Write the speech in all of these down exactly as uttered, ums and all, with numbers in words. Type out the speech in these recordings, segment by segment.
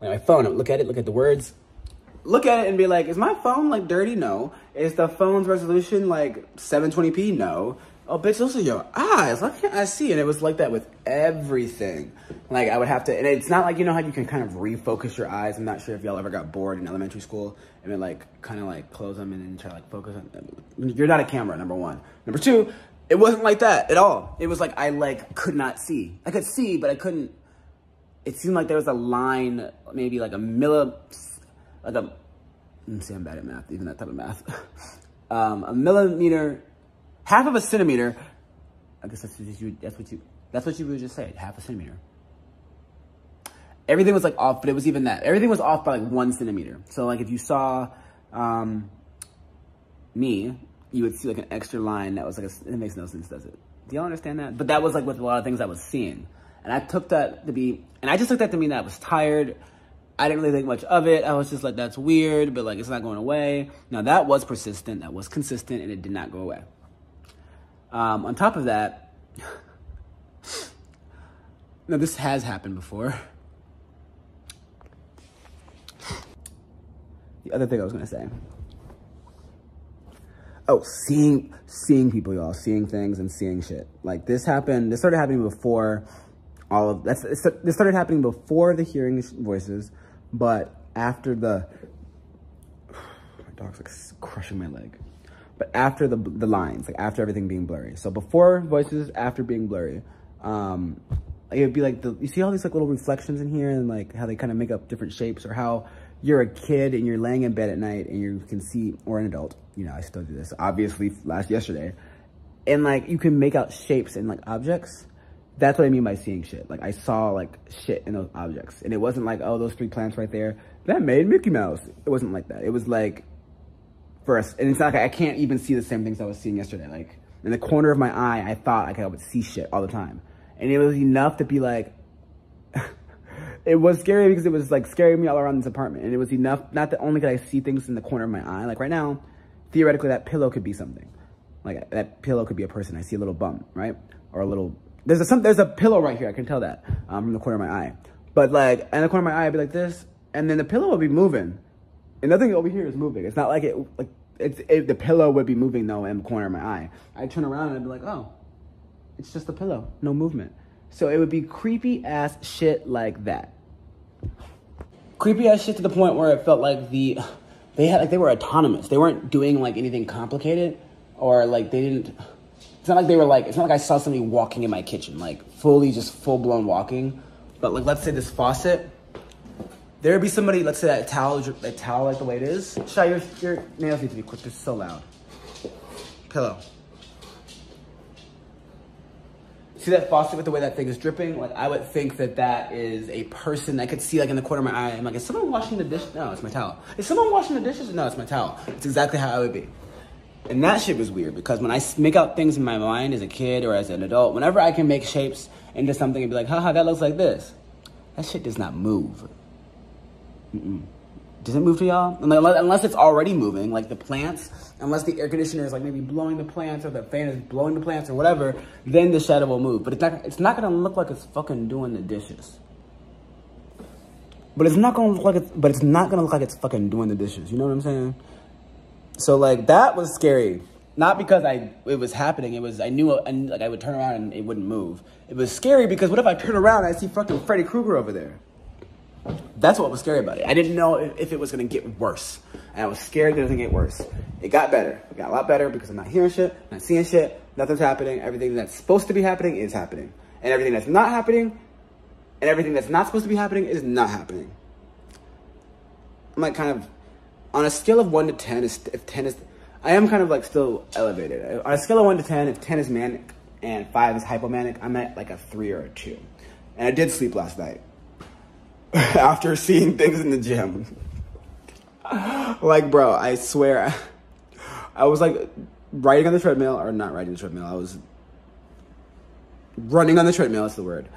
like my phone, look at it, look at the words, look at it and be like, is my phone like dirty? No. Is the phone's resolution like seven twenty p? No. Oh, bitch, those are your eyes. Why can't I see? And it was like that with everything. Like, I would have to, and it's not like, you know how you can kind of refocus your eyes. I'm not sure if y'all ever got bored in elementary school and then, like, kind of, like, close them and then try to, like, focus on them. You're not a camera, number one. Number two, it wasn't like that at all. It was like I, like, could not see. I could see, but I couldn't. It seemed like there was a line, maybe, like, a milli... Like a... I'm saying I'm bad at math, even that type of math. um, a millimeter... Half of a centimeter, I guess that's what you, that's what you, that's what you would just say, half a centimeter. Everything was like off, but it was even that. Everything was off by like one centimeter. So like if you saw um, me, you would see like an extra line that was like, a, it makes no sense, does it? Do y'all understand that? But that was like with a lot of things I was seeing. And I took that to be, and I just took that to mean that I was tired. I didn't really think much of it. I was just like, that's weird, but like it's not going away. Now that was persistent, that was consistent, and it did not go away. Um, on top of that, now this has happened before. The other thing I was gonna say. Oh, seeing, seeing people, y'all, seeing things and seeing shit. Like this happened, this started happening before all of, that's, this started happening before the hearing voices, but after the, my dog's like crushing my leg. But after the the lines, like after everything being blurry. So before voices, after being blurry, um, it would be like, the, you see all these like little reflections in here and like how they kind of make up different shapes, or how you're a kid and you're laying in bed at night and you can see, or an adult, you know, I still do this, obviously last yesterday. And like, you can make out shapes and like objects. That's what I mean by seeing shit. Like I saw like shit in those objects, and it wasn't like, oh, those three plants right there, that made Mickey Mouse. It wasn't like that. It was like, first, and it's not like I can't even see the same things I was seeing yesterday. Like, in the corner of my eye, I thought like I would see shit all the time. And it was enough to be like, it was scary because it was like scaring me all around this apartment. And it was enough, not that only could I see things in the corner of my eye. Like right now, theoretically, that pillow could be something. Like that pillow could be a person. I see a little bump, right? Or a little, there's a, some, there's a pillow right here. I can tell that um, from the corner of my eye. But like, in the corner of my eye, I'd be like this. And then the pillow would be moving. And nothing over here is moving. It's not like it, like it's, it, the pillow would be moving though in the corner of my eye. I'd turn around and I'd be like, oh, it's just the pillow, no movement. So it would be creepy ass shit like that. Creepy ass shit to the point where it felt like the, they had, like they were autonomous. They weren't doing like anything complicated, or like they didn't, it's not like they were like, it's not like I saw somebody walking in my kitchen, like fully just full blown walking. But like, let's say this faucet, there'd be somebody, let's say that towel, that towel like the way it is. Shai, your, your nails need to be quick, they're so loud. Pillow. See that faucet with the way that thing is dripping? Like I would think that that is a person I could see like in the corner of my eye. I'm like, is someone washing the dish? No, it's my towel. Is someone washing the dishes? No, it's my towel. It's exactly how I would be. And that shit was weird, because when I make out things in my mind as a kid or as an adult, whenever I can make shapes into something and be like, haha, that looks like this, that shit does not move. Mm-mm. Does it move to y'all? Unless it's already moving, like the plants, unless the air conditioner is like maybe blowing the plants, or the fan is blowing the plants or whatever, then the shadow will move. But it's not, it's not gonna look like it's fucking doing the dishes. But it's not gonna look like it's, but it's not gonna look like it's fucking doing the dishes. You know what I'm saying? So like that was scary. Not because I, it was happening. It was, I knew, I knew like I would turn around and it wouldn't move. It was scary because what if I turn around and I see fucking Freddy Krueger over there? That's what was scary about it. I didn't know if it was going to get worse. And I was scared that it was going to get worse. It got better. It got a lot better because I'm not hearing shit, not seeing shit, nothing's happening. Everything that's supposed to be happening is happening. And everything that's not happening, and everything that's not supposed to be happening is not happening. I'm like kind of, on a scale of one to ten, if ten is, I am kind of like still elevated. On a scale of one to ten, if ten is manic and five is hypomanic, I'm at like a three or a two. And I did sleep last night. After seeing things in the gym. Like, bro, I swear. I was like riding on the treadmill, or not riding the treadmill. I was running on the treadmill, that's the word.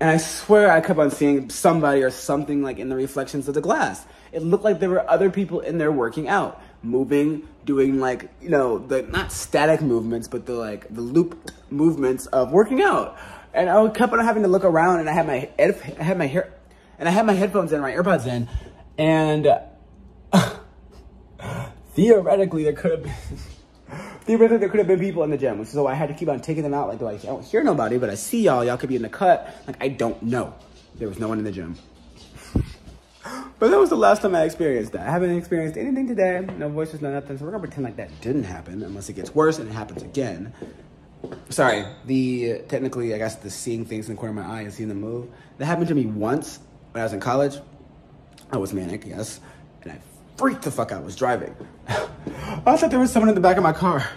And I swear I kept on seeing somebody or something like in the reflections of the glass. It looked like there were other people in there working out, moving, doing like, you know, the not static movements, but the like the loop movements of working out. And I kept on having to look around, and I had my, I had my hair, and I had my headphones in, my AirPods in, and uh, theoretically there could have been theoretically there could have been people in the gym, so I had to keep on taking them out. Like, like I don't hear nobody, but I see y'all. Y'all could be in the cut. Like, I don't know. There was no one in the gym. But that was the last time I experienced that. I haven't experienced anything today. No voices, no nothing. So we're gonna pretend like that didn't happen, unless it gets worse and it happens again. Sorry, the technically, I guess, the seeing things in the corner of my eye and seeing them move. That happened to me once when I was in college. I was manic, yes. And I freaked the fuck out. I was driving. I thought there was someone in the back of my car.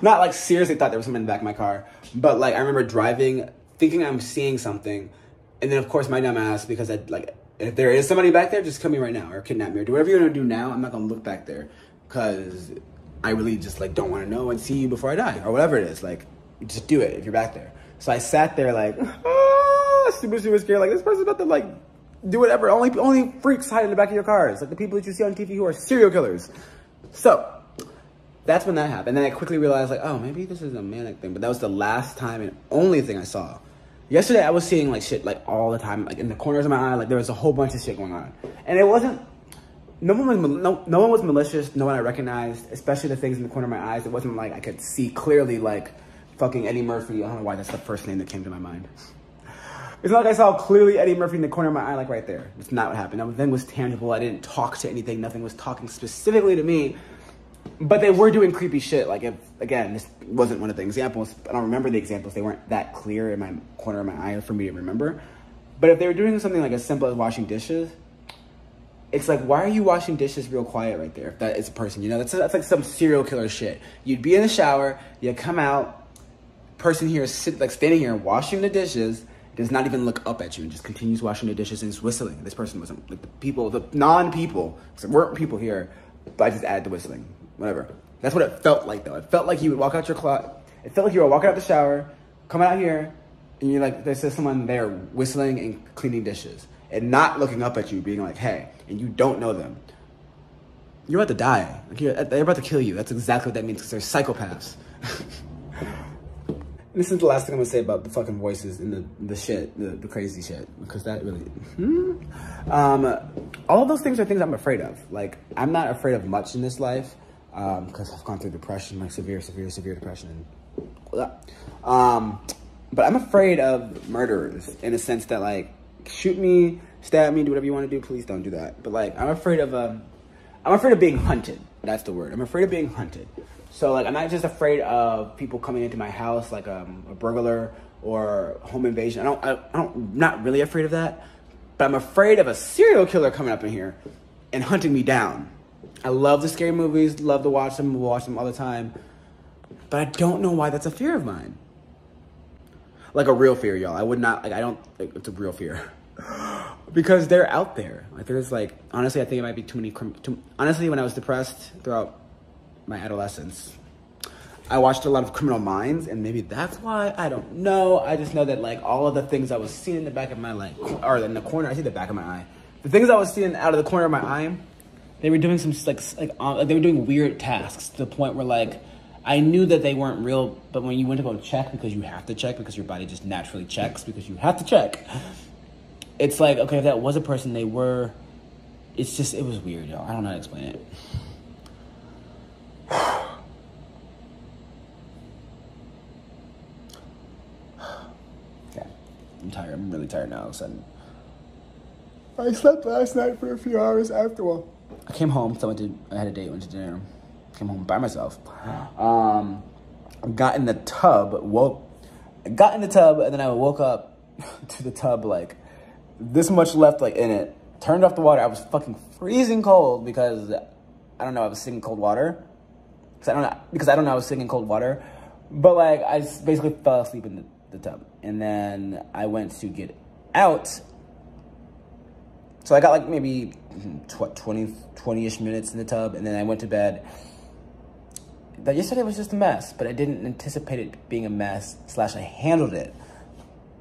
Not like seriously thought there was someone in the back of my car. But like, I remember driving, thinking I'm seeing something. And then, of course, my dumb ass, because I like... if there is somebody back there, just come here right now or kidnap me or do whatever you're going to do now. I'm not going to look back there because I really just, like, don't want to know and see you before I die or whatever it is. Like, just do it if you're back there. So I sat there, like, ah, super, super scared. Like, this person's about to, like, do whatever. Only only freaks hide in the back of your cars. Like, the people that you see on T V who are serial killers. So that's when that happened. And then I quickly realized, like, oh, maybe this is a manic thing. But that was the last time and only thing I saw. Yesterday, I was seeing, like, shit, like, all the time. Like, in the corners of my eye, like, there was a whole bunch of shit going on. And it wasn't... No one was, no, no one was malicious. No one I recognized, especially the things in the corner of my eyes. It wasn't like I could see clearly, like, fucking Eddie Murphy. I don't know why that's the first name that came to my mind. It's not like I saw clearly Eddie Murphy in the corner of my eye, like, right there. It's not what happened. Nothing was tangible. I didn't talk to anything. Nothing was talking specifically to me. But they were doing creepy shit. Like, if, again, this wasn't one of the examples. I don't remember the examples. They weren't that clear in my corner of my eye for me to remember. But if they were doing something like as simple as washing dishes, it's like, why are you washing dishes real quiet right there? If that is a person, you know, that's, that's like some serial killer shit. You'd be in the shower, you come out, person here is sit, like standing here washing the dishes, does not even look up at you and just continues washing the dishes and is whistling. This person wasn't, like the people, the non-people, because there weren't people here, but I just added the whistling. Whatever. That's what it felt like, though. It felt like you would walk out your closet. It felt like you were walking out the shower, coming out here, and you're like, there's just someone there whistling and cleaning dishes and not looking up at you, being like, hey, and you don't know them. You're about to die. Like, you're, they're about to kill you. That's exactly what that means, because they're psychopaths. This is the last thing I'm going to say about the fucking voices and the, the shit, the, the crazy shit, because that really... Hmm? Um, all of those things are things I'm afraid of. Like, I'm not afraid of much in this life. Um, cause I've gone through depression, like severe, severe, severe depression. And um, but I'm afraid of murderers in a sense that, like, shoot me, stab me, do whatever you want to do. Please don't do that. But, like, I'm afraid of, um, I'm afraid of being hunted. That's the word. I'm afraid of being hunted. So, like, I'm not just afraid of people coming into my house, like, um, a burglar or home invasion. I don't, I, I don't, I'm not really afraid of that, but I'm afraid of a serial killer coming up in here and hunting me down. I love the scary movies, love to watch them, watch them all the time. But I don't know why that's a fear of mine. Like, a real fear, y'all. I would not, like, I don't, like, it's a real fear. Because they're out there. Like, there's, like, honestly, I think it might be too many, too, honestly, when I was depressed throughout my adolescence, I watched a lot of Criminal Minds, and maybe that's why, I don't know. I just know that, like, all of the things I was seeing in the back of my, like, or in the corner, I see the back of my eye. The things I was seeing out of the corner of my eye, they were doing some, like, like, uh, they were doing weird tasks to the point where, like, I knew that they weren't real, but when you went to go check, because you have to check, because your body just naturally checks, because you have to check, it's like, okay, if that was a person, they were, it's just, it was weird, y'all. I don't know how to explain it. Okay. I'm tired. I'm really tired now, all of a sudden. I slept last night for a few hours after all. I came home, so I, went to, I had a date, went to dinner, came home by myself. Um, I got in the tub, woke, I got in the tub, and then I woke up to the tub, like, this much left, like, in it. Turned off the water. I was fucking freezing cold because, I don't know, I was sitting in cold water. Because I don't know, because I don't know I was sitting in cold water. But, like, I basically fell asleep in the, the tub. And then I went to get out. So I got, like, maybe twenty-ish minutes in the tub, and then I went to bed. But yesterday was just a mess, but I didn't anticipate it being a mess, slash I handled it,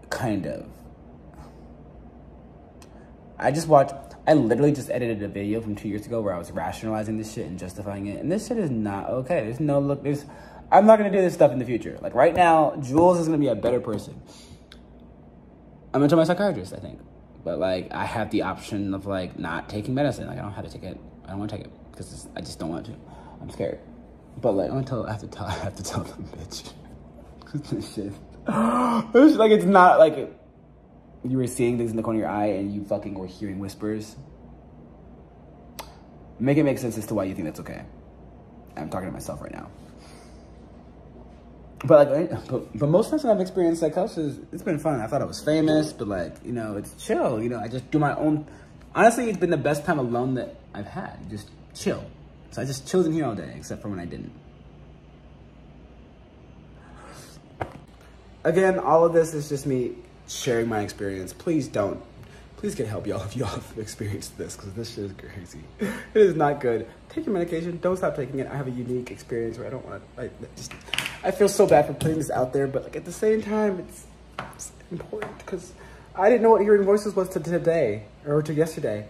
kind of. I just watched, I literally just edited a video from two years ago where I was rationalizing this shit and justifying it, and this shit is not okay. There's no look, there's, I'm not going to do this stuff in the future. Like, right now, Jules is going to be a better person. I'm going to tell my psychiatrist, I think. But, like, I have the option of, like, not taking medicine. Like, I don't have to take it. I don't want to take it because I just don't want to. I'm scared. But, like, I'm gonna tell, I have to tell, I have to tell them, bitch. Because this shit. Like, it's not, like, you were seeing things in the corner of your eye and you fucking were hearing whispers. Make it make sense as to why you think that's okay. I'm talking to myself right now. But, like, but, but most times when I've experienced psychosis, it's been fun. I thought I was famous, but, like, you know, it's chill. You know, I just do my own. Honestly, it's been the best time alone that I've had. Just chill. So I just chilled in here all day, except for when I didn't. Again, all of this is just me sharing my experience. Please don't. Please get help, y'all, if y'all have experienced this, because this shit is crazy. It is not good. Take your medication. Don't stop taking it. I have a unique experience where I don't want to, like, just... I feel so bad for putting this out there, but, like, at the same time, it's, it's important because I didn't know what hearing voices was to today or to yesterday.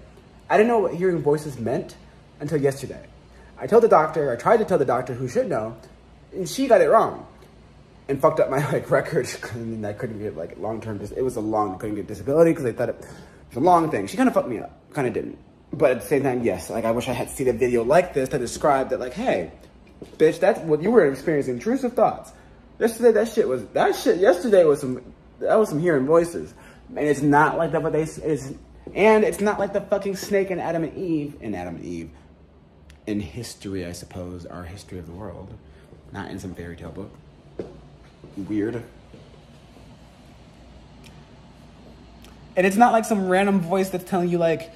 I didn't know what hearing voices meant until yesterday. I told the doctor, I tried to tell the doctor who should know, and she got it wrong and fucked up my, like, record. And I couldn't get, like, long-term, it was a long, couldn't get disability because I thought it was a long thing. She kind of fucked me up, kind of didn't. But at the same time, yes, like, I wish I had seen a video like this to describe that, like, hey, bitch, that's what you were experiencing. Intrusive thoughts. Yesterday, that shit was, that shit yesterday was some, that was some hearing voices. And it's not like that, but they, it's, and it's not like the fucking snake in Adam and Eve, in Adam and Eve, in history, I suppose, our history of the world. Not in some fairy tale book. Weird. And it's not like some random voice that's telling you, like,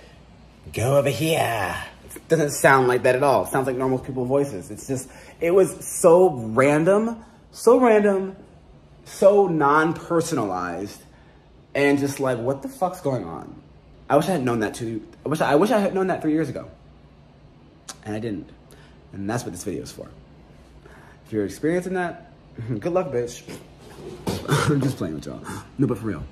go over here. It doesn't sound like that at all. It sounds like normal people voices. It's just, it was so random, so random, so non-personalized, and just like, what the fuck's going on? I wish I had known that too. I wish I, I wish I had known that three years ago, and I didn't. And that's what this video is for. If you're experiencing that, good luck, bitch. I'm just playing with y'all. No, but for real.